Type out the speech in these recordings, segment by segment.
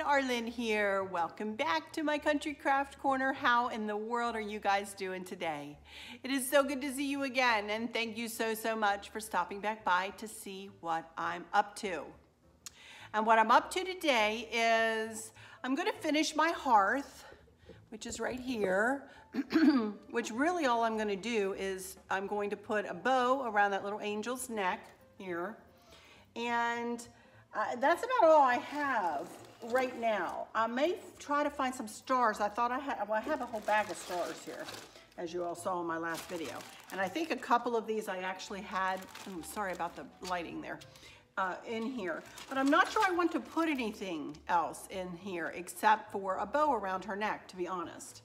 everyone, Arlynn here. Welcome back to my Country Craft Corner. How in the world are you guys doing today? It is so good to see you again, and thank you so much for stopping back by to see what I'm up to. And what I'm up to today is I'm gonna finish my hearth, which is right here, which really all I'm gonna do is I'm going to put a bow around that little angel's neck here, and that's about all I have right now. I may try to find some stars. I thought I had, well, I have a whole bag of stars here, as you all saw in my last video. And I think a couple of these I actually had, ooh, sorry about the lighting there, in here. But I'm not sure I want to put anything else in here except for a bow around her neck, to be honest.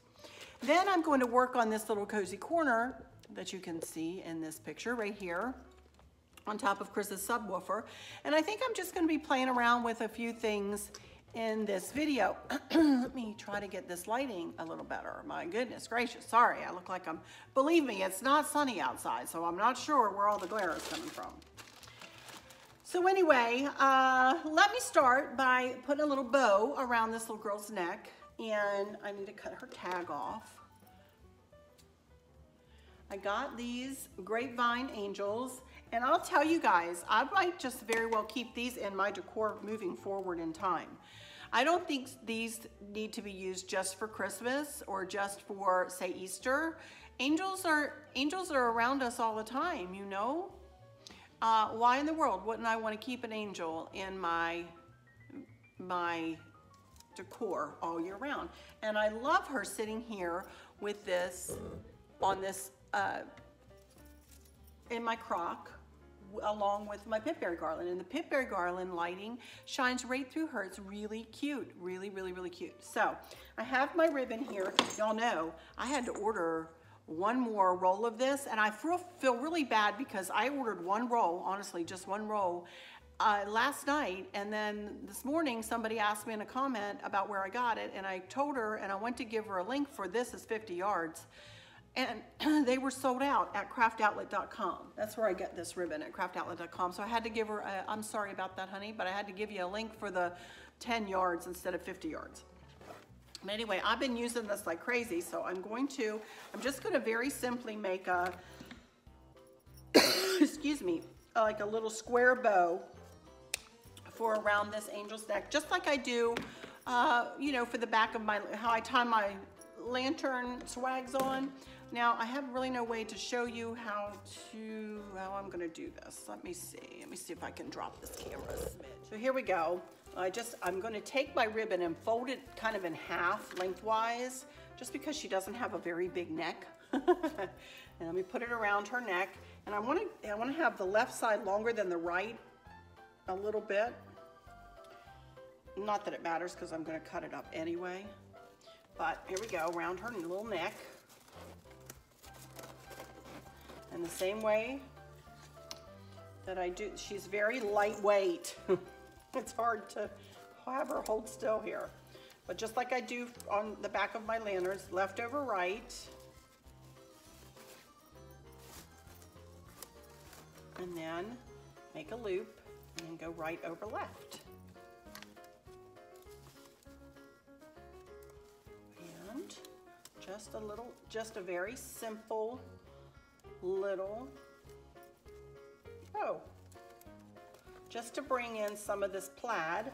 Then I'm going to work on this little cozy corner that you can see in this picture right here, on top of Chris's subwoofer. And I think I'm just gonna be playing around with a few things in this video. Let me try to get this lighting a little better. My goodness gracious, sorry, I look like I'm, believe me, it's not sunny outside, so I'm not sure where all the glare is coming from. So anyway, let me start by putting a little bow around this little girl's neck, and I need to cut her tag off. I got these grapevine angels, and I'll tell you guys, I might just very well keep these in my decor moving forward in time. I don't think these need to be used just for Christmas or just for, say, Easter. Angels are around us all the time, you know? Why in the world wouldn't I want to keep an angel in my decor all year round? And I love her sitting here with this, on this, in my crock, along with my pipberry garland. And the pipberry garland lighting shines right through her. It's really cute, really, really, really cute. So I have my ribbon here. Y'all know I had to order one more roll of this, and I feel really bad because I ordered one roll, honestly, just one roll last night. And then this morning, somebody asked me in a comment about where I got it, and I told her, and I went to give her a link for this is 50 yards. And they were sold out at craftoutlet.com. That's where I get this ribbon, at craftoutlet.com. So I had to give her, I'm sorry about that, honey, but I had to give you a link for the 10 yards instead of 50 yards. But anyway, I've been using this like crazy. So I'm just gonna very simply make a, excuse me, like a little square bow for around this angel's neck, just like I do, you know, for the back of my, how I tie my lantern swags on. Now I have really no way to show you how I'm gonna do this. Let me see if I can drop this camera a smidge. So here we go. I'm gonna take my ribbon and fold it kind of in half lengthwise, just because she doesn't have a very big neck. And let me put it around her neck. And I wanna have the left side longer than the right a little bit. Not that it matters, because I'm gonna cut it up anyway. But here we go, around her little neck. And the same way that I do, she's very lightweight. It's hard to have her hold still here. But just like I do on the back of my lanterns, left over right. And then make a loop and then go right over left. Just a very simple little, just to bring in some of this plaid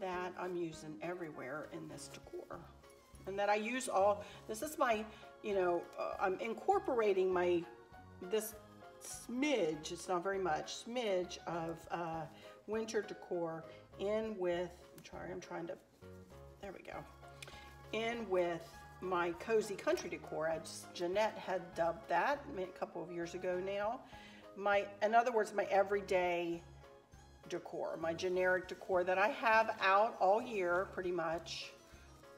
that I'm using everywhere in this decor. And that I use all, this is my, you know, I'm incorporating this smidge, it's not very much, smidge of winter decor in with, there we go, in with my cozy country decor. Jeanette had dubbed that a couple of years ago now. In other words, my everyday decor, my generic decor that I have out all year pretty much,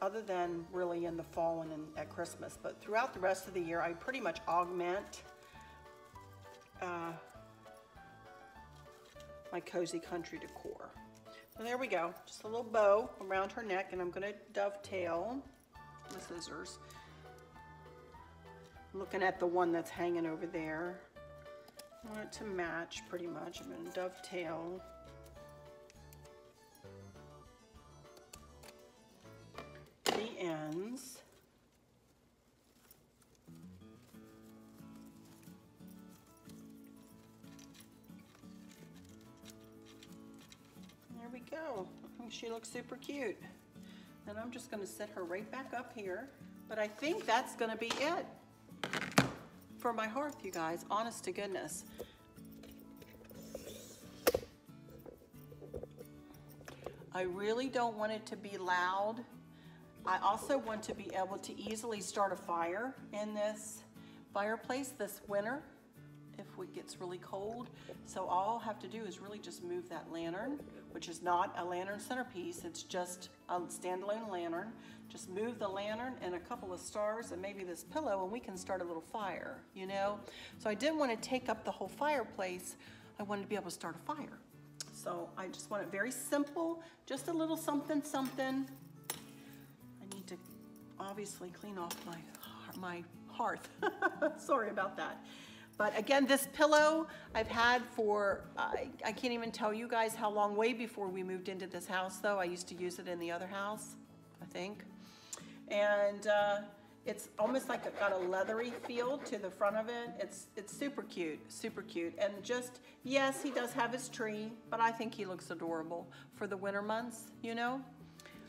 other than really in the fall and at Christmas. But throughout the rest of the year, I pretty much augment my cozy country decor. So there we go, just a little bow around her neck, and I'm gonna dovetail the scissors. I'm looking at the one that's hanging over there. I want it to match pretty much. I'm going to dovetail. the ends. There we go. She looks super cute. And I'm just going to set her right back up here. But I think that's going to be it for my hearth, you guys. Honest to goodness. I really don't want it to be loud. I also want to be able to easily start a fire in this fireplace this winter if it gets really cold. So all I'll have to do is really just move that lantern, which is not a lantern centerpiece, it's just a standalone lantern. Just move the lantern and a couple of stars and maybe this pillow and we can start a little fire, you know? So I didn't want to take up the whole fireplace. I wanted to be able to start a fire. So I just want it very simple, just a little something, something. I need to obviously clean off my hearth. Sorry about that. But again, this pillow I've had for, I can't even tell you guys how long, way before we moved into this house though. I used to use it in the other house, I think. And it's almost like it got a leathery feel to the front of it. It's super cute, super cute. And just, yes, he does have his tree, but I think he looks adorable for the winter months, you know?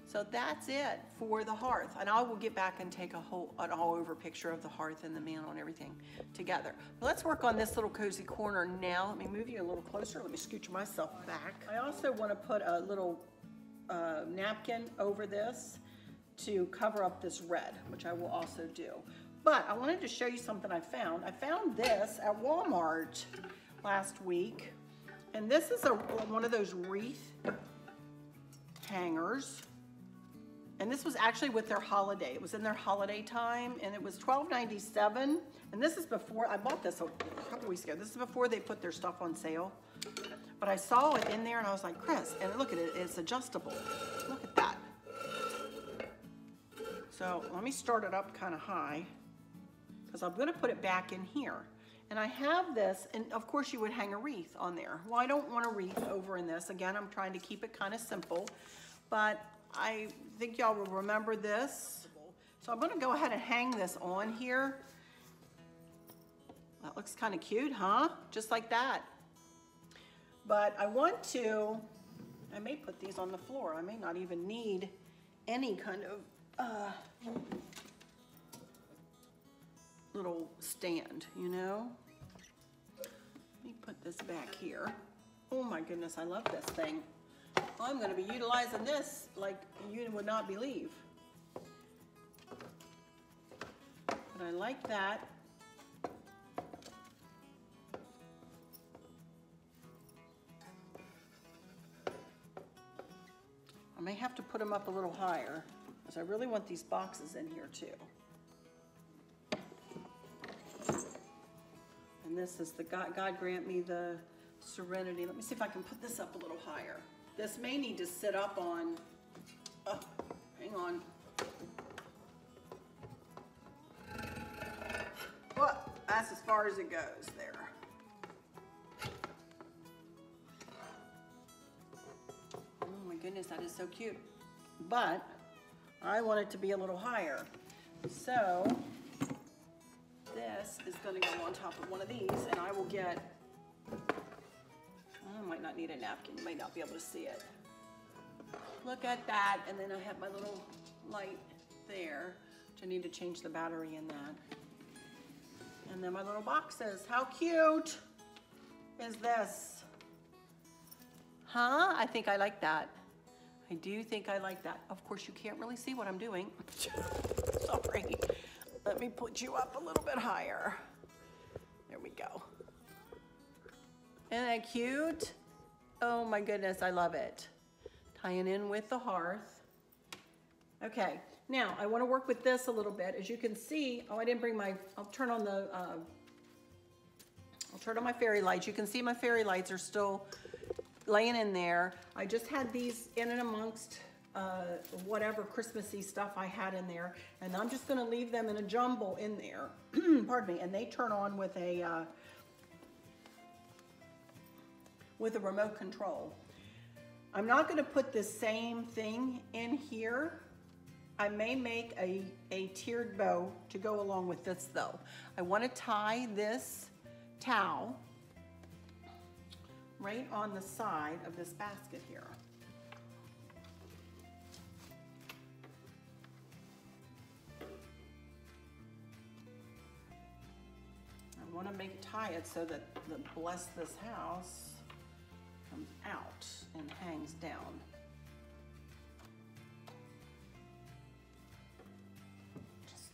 So that's it for the hearth. And I will get back and take an all over picture of the hearth and the mantle and everything together. But let's work on this little cozy corner now. Let me move you a little closer. Let me scooch myself back. I also want to put a little napkin over this to cover up this red, which I will also do. But I wanted to show you something I found. I found this at Walmart last week. And this is one of those wreath hangers. And this was actually with their holiday. It was in their holiday time, and it was $12.97. And this is before, I bought this a couple weeks ago. This is before they put their stuff on sale. But I saw it in there, and I was like, Chris, and look at it, it's adjustable. Look at that. So let me start it up kind of high, because I'm gonna put it back in here. And I have this, and of course you would hang a wreath on there. Well, I don't want a wreath over in this. Again, I'm trying to keep it kind of simple, but I think y'all will remember this. So I'm gonna go ahead and hang this on here. That looks kind of cute, huh? Just like that. But I may put these on the floor. I may not even need any kind of little stand, you know? Let me put this back here. Oh my goodness, I love this thing. I'm going to be utilizing this like you would not believe. But I like that. I may have to put them up a little higher because I really want these boxes in here too. And this is the God grant me the serenity. Let me see if I can put this up a little higher. This may need to sit up on, oh, hang on. Well, that's as far as it goes there. Oh my goodness, that is so cute. But I want it to be a little higher. So this is gonna go on top of one of these and I will get, I might not need a napkin, you might not be able to see it. Look at that, and then I have my little light there, which I need to change the battery in that. And then my little boxes, how cute is this? Huh, I think I like that. I do think I like that. Of course, you can't really see what I'm doing. Sorry, let me put you up a little bit higher. There we go. Isn't that cute? Oh my goodness, I love it. Tying in with the hearth. Okay, now I want to work with this a little bit. As you can see, oh, I didn't bring my, I'll turn on my fairy lights. You can see my fairy lights are still laying in there. I just had these in and amongst whatever Christmassy stuff I had in there, and I'm just gonna leave them in a jumble in there. Pardon me, and they turn on with a remote control. I'm not gonna put the same thing in here I may make a tiered bow to go along with this though. I want to tie this towel right on the side of this basket here. I want to tie it so that the bless this house comes out and hangs down.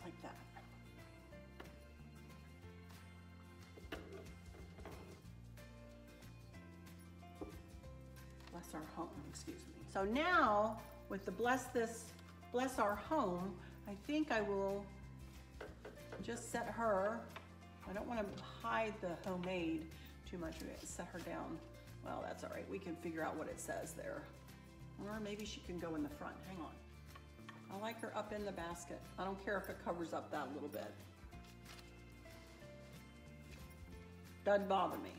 Like that. Bless our home, excuse me. So now with the bless our home, I think I will just set her, I don't want to hide the homemade too much of it, set her down. Well, that's all right. We can figure out what it says there. Or maybe she can go in the front, hang on. I like her up in the basket. I don't care if it covers up that little bit. Doesn't bother me.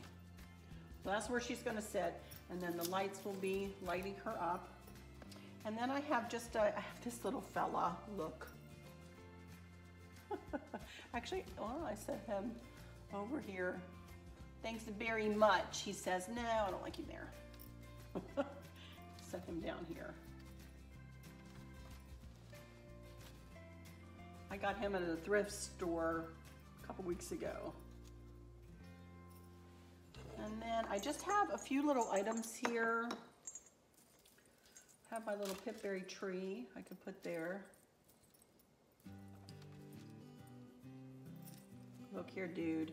So that's where she's gonna sit, and then the lights will be lighting her up. And then I have I have this little fella, look. Actually, well, I set him over here. Thanks very much. He says, no, I don't like him there. Set him down here. I got him at a thrift store a couple weeks ago. And then I just have a few little items here. I have my little pipberry tree I could put there. Look here, dude.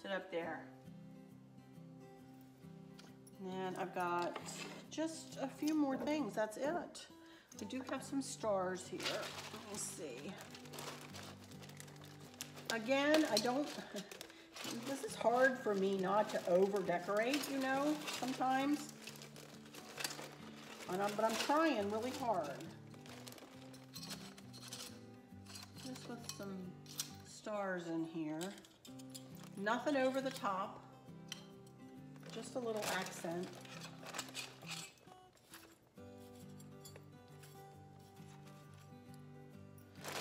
Sit up there. And then I've got just a few more things, that's it. I do have some stars here. Let me see. Again, this is hard for me not to over decorate, you know, sometimes. But I'm trying really hard. Just with some stars in here. Nothing over the top. Just a little accent.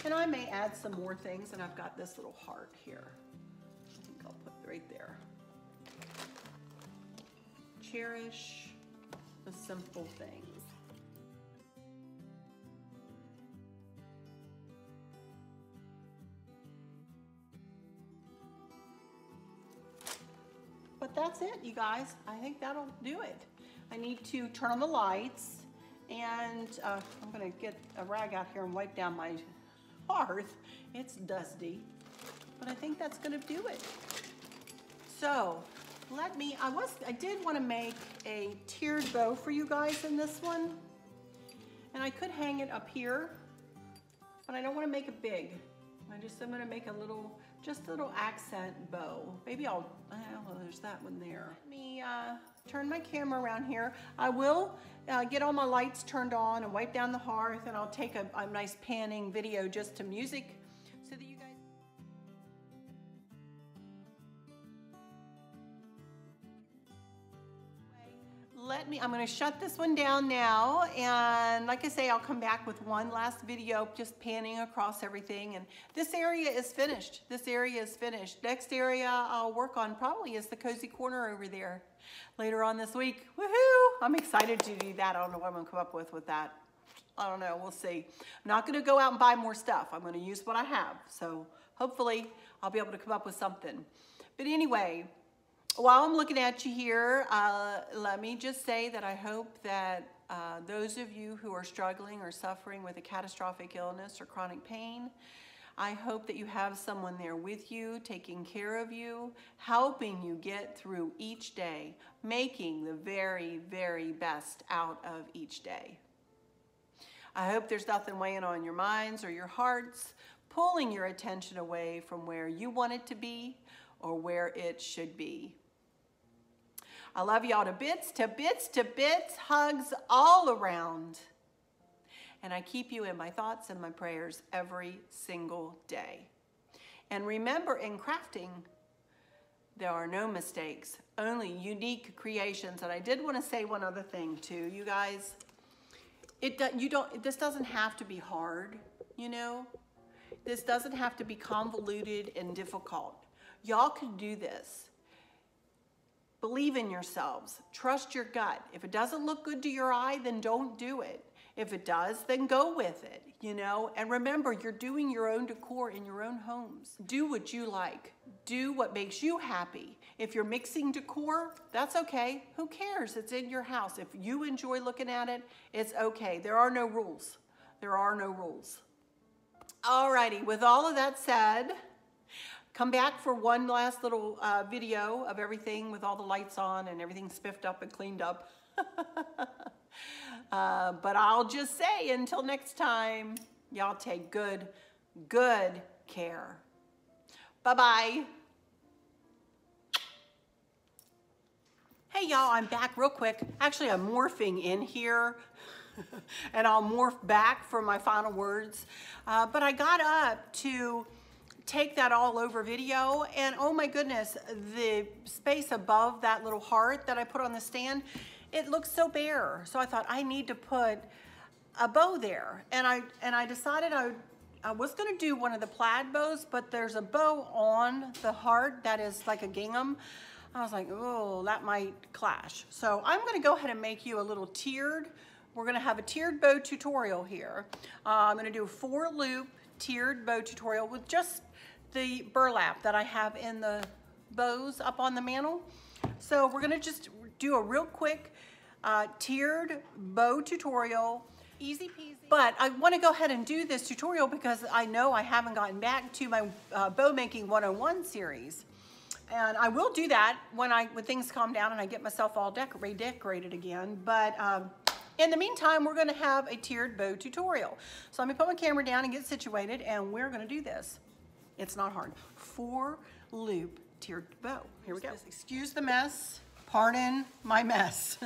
And I may add some more things, and I've got this little heart here. I think I'll put right there. Cherish the simple things. But that's it, you guys. I think that'll do it. I need to turn on the lights, and I'm gonna get a rag out here and wipe down my hearth. It's dusty, but I think that's gonna do it. So I did want to make a tiered bow for you guys in this one, and I could hang it up here, but I don't want to make it big. I'm gonna make a little accent bow. Maybe there's that one there. Let me turn my camera around here. I will get all my lights turned on and wipe down the hearth, and I'll take a nice panning video just to music so that you guys. I'm gonna shut this one down now, and like I say, I'll come back with one last video just panning across everything, and this area is finished. This area is finished. Next area I'll work on probably is the cozy corner over there later on this week. Woohoo! I'm excited to do that. I don't know what I'm gonna come up with that. I don't know, we'll see. I'm not gonna go out and buy more stuff. I'm gonna use what I have, so hopefully I'll be able to come up with something. But anyway, while I'm looking at you here, let me just say that I hope that those of you who are struggling or suffering with a catastrophic illness or chronic pain, I hope that you have someone there with you, taking care of you, helping you get through each day, making the very, very best out of each day. I hope there's nothing weighing on your minds or your hearts, pulling your attention away from where you want it to be or where it should be. I love y'all to bits, to bits, to bits, hugs all around. And I keep you in my thoughts and my prayers every single day. And remember, in crafting, there are no mistakes, only unique creations. And I did want to say one other thing too, you guys. This doesn't have to be hard, you know? This doesn't have to be convoluted and difficult. Y'all can do this. Believe in yourselves. Trust your gut. If it doesn't look good to your eye, then don't do it. If it does, then go with it, you know? And remember, you're doing your own decor in your own homes. Do what you like. Do what makes you happy. If you're mixing decor, that's okay. Who cares? It's in your house. If you enjoy looking at it, it's okay. There are no rules. There are no rules. Alrighty, with all of that said, come back for one last little video of everything with all the lights on and everything spiffed up and cleaned up. But I'll just say until next time, y'all take good, good care. Bye-bye. Hey y'all, I'm back real quick. Actually, I'm morphing in here and I'll morph back for my final words. But I got up to take that all over video, and oh my goodness, the space above that little heart that I put on the stand, it looks so bare. So I thought I need to put a bow there, and I decided I was gonna do one of the plaid bows, but there's a bow on the heart that is like a gingham. I was like, oh, that might clash. So I'm gonna go ahead and make you a little tiered. We're gonna have a tiered bow tutorial here. I'm gonna do a 4-loop tiered bow tutorial with just the burlap that I have in the bows up on the mantle. So we're gonna just do a real quick tiered bow tutorial, easy peasy. But I wanna go ahead and do this tutorial because I know I haven't gotten back to my bow making 101 series. And I will do that when things calm down and I get myself all redecorated again. But in the meantime, we're gonna have a tiered bow tutorial. So let me put my camera down and get situated, and we're gonna do this. It's not hard. 4-loop tiered bow. Here we go. Excuse the mess. Pardon my mess.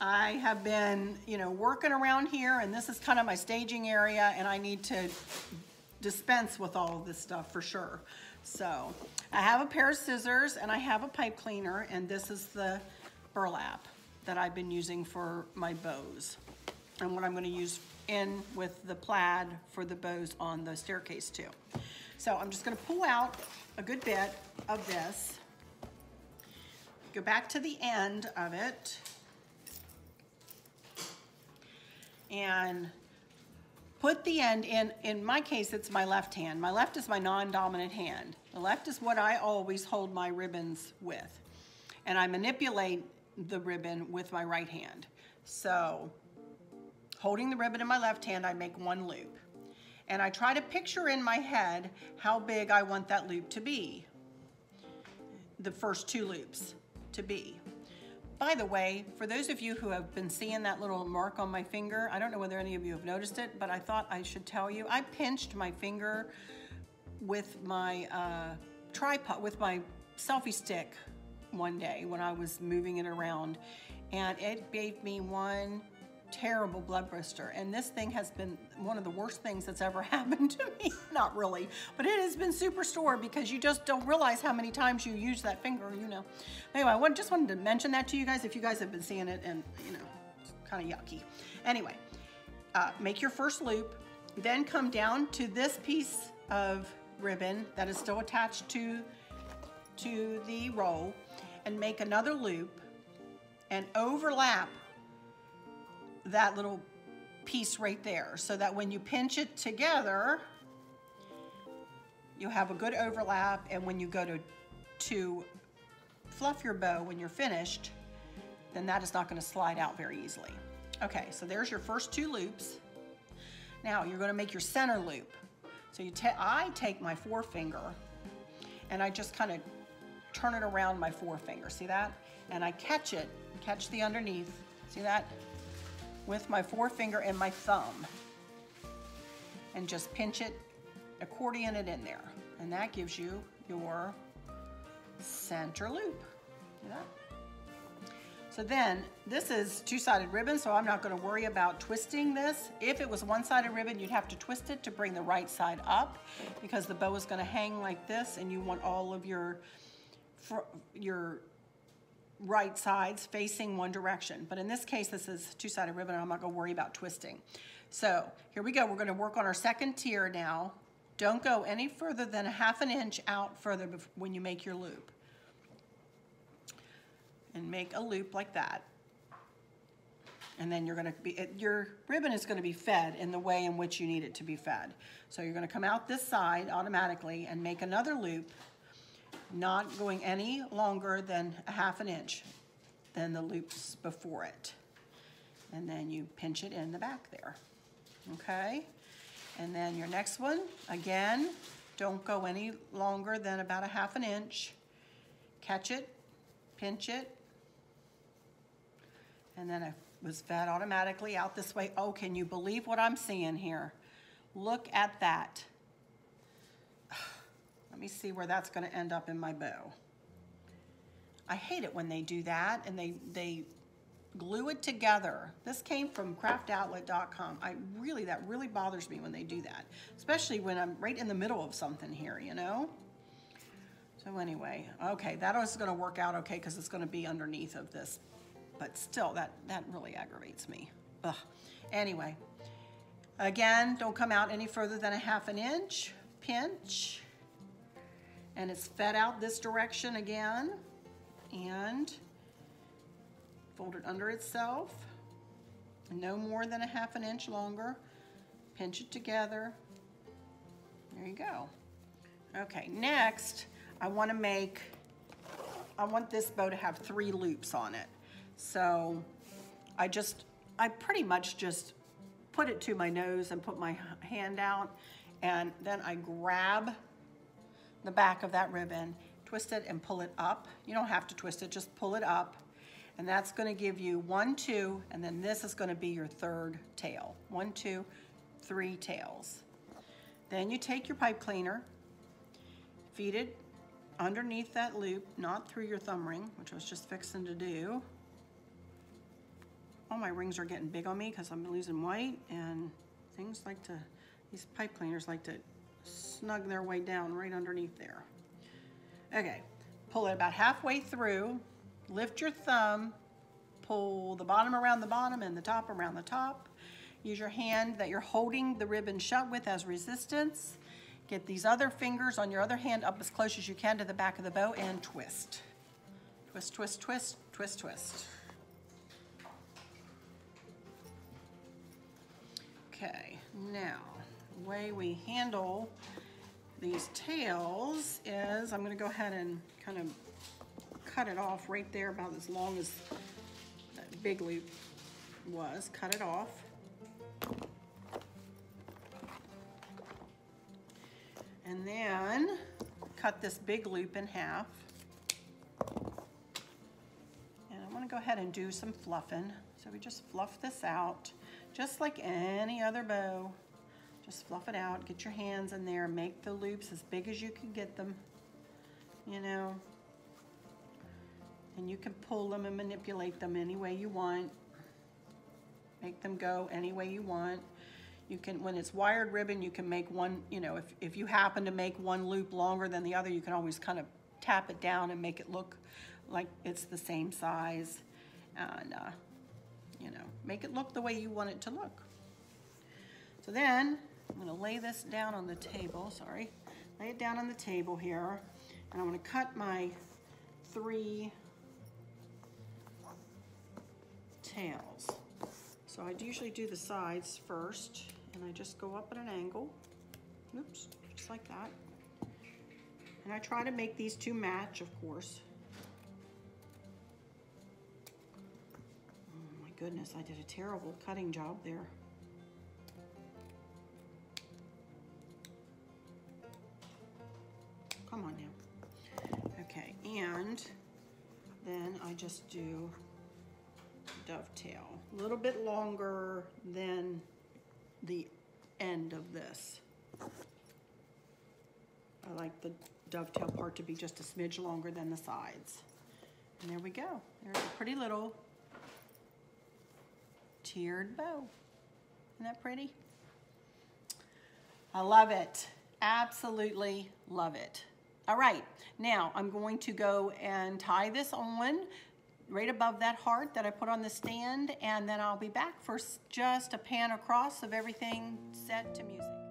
I have been, you know, working around here, and this is kind of my staging area, and I need to dispense with all of this stuff for sure. So I have a pair of scissors and I have a pipe cleaner, and this is the burlap that I've been using for my bows and what I'm going to use in with the plaid for the bows on the staircase too. So I'm just going to pull out a good bit of this, go back to the end of it, and put the end in my case, it's my left hand. My left is my non-dominant hand. The left is what I always hold my ribbons with, and I manipulate the ribbon with my right hand. So holding the ribbon in my left hand, I make 1 loop, and I try to picture in my head how big I want that loop to be, the first 2 loops to be. By the way, for those of you who have been seeing that little mark on my finger, I don't know whether any of you have noticed it, but I thought I should tell you, I pinched my finger with my tripod, with my selfie stick one day when I was moving it around, and it gave me one terrible blood blister, and this thing has been one of the worst things that's ever happened to me. Not really, but it has been super sore because you just don't realize how many times you use that finger, you know. Anyway, I just wanted to mention that to you guys if you guys have been seeing it, and you know, it's kind of yucky. Anyway, make your first loop, then come down to this piece of ribbon that is still attached to the roll, and make another loop and overlap that little piece right there so that when you pinch it together, you have a good overlap, and when you go to fluff your bow when you're finished, then that is not going to slide out very easily. Okay, so there's your first 2 loops. Now you're going to make your center loop. So I take my forefinger and I just kind of turn it around my forefinger, see that? And I catch it, catch the underneath, see that? With my forefinger and my thumb, and just pinch it, accordion it in there. And that gives you your center loop, see that? So then, this is two-sided ribbon, so I'm not gonna worry about twisting this. If it was one-sided ribbon, you'd have to twist it to bring the right side up because the bow is gonna hang like this, and you want all of your right sides facing one direction. But in this case, this is two-sided ribbon, and I'm not gonna worry about twisting. So here we go, we're gonna work on our second tier now. Don't go any further than a ½ inch out further when you make your loop. And make a loop like that. And then you're gonna be, your ribbon is gonna be fed in the way in which you need it to be fed. So you're gonna come out this side automatically and make another loop, not going any longer than a ½ inch than the loops before it. And then you pinch it in the back there, okay? And then your next one, again, don't go any longer than about a ½ inch. Catch it, pinch it, and then a was fed automatically out this way. Oh, can you believe what I'm seeing here? Look at that. Let me see where that's gonna end up in my bow. I hate it when they do that and they glue it together. This came from craftoutlet.com. That really bothers me when they do that, especially when I'm right in the middle of something here, you know? So anyway, okay, that is gonna work out okay because it's gonna be underneath of this. But still, that really aggravates me. Ugh. Anyway, again, don't come out any further than a ½ inch. Pinch, and it's fed out this direction again, and fold it under itself. No more than a ½ inch longer. Pinch it together. There you go. Okay, next, I want this bow to have 3 loops on it. So I pretty much just put it to my nose and put my hand out, and then I grab the back of that ribbon, twist it and pull it up. You don't have to twist it, just pull it up. And that's gonna give you 1, 2, and then this is gonna be your 3rd tail. 1, 2, 3 tails. Then you take your pipe cleaner, feed it underneath that loop, not through your thumb ring, which I was just fixing to do. All my rings are getting big on me because I'm losing weight, and things like to, these pipe cleaners like to snug their way down right underneath there. Okay, pull it about halfway through, lift your thumb, pull the bottom around the bottom and the top around the top. Use your hand that you're holding the ribbon shut with as resistance. Get these other fingers on your other hand up as close as you can to the back of the bow and twist. Twist, twist, twist, twist, twist. Okay, now the way we handle these tails is I'm gonna go ahead and kind of cut it off right there, about as long as that big loop was. Cut it off. And then cut this big loop in half. And I'm gonna go ahead and do some fluffing. So we just fluff this out. Just like any other bow, just fluff it out, get your hands in there, make the loops as big as you can get them, you know, and you can pull them and manipulate them any way you want, make them go any way you want. You can, when it's wired ribbon, you can make one, you know, if you happen to make one loop longer than the other, you can always kind of tap it down and make it look like it's the same size, and you know, make it look the way you want it to look. So then I'm gonna lay this down on the table, sorry. Lay it down on the table here, and I'm gonna cut my 3 tails. So I usually do the sides first, and I just go up at an angle. Oops, just like that. And I try to make these 2 match, of course. Goodness, I did a terrible cutting job there. Come on now. Okay, and then I just do dovetail. A little bit longer than the end of this. I like the dovetail part to be just a smidge longer than the sides. And there we go. There's a pretty little tiered bow. Isn't that pretty? I love it. Absolutely love it. All right, now I'm going to go and tie this on right above that heart that I put on the stand, and then I'll be back for just a pan across of everything set to music.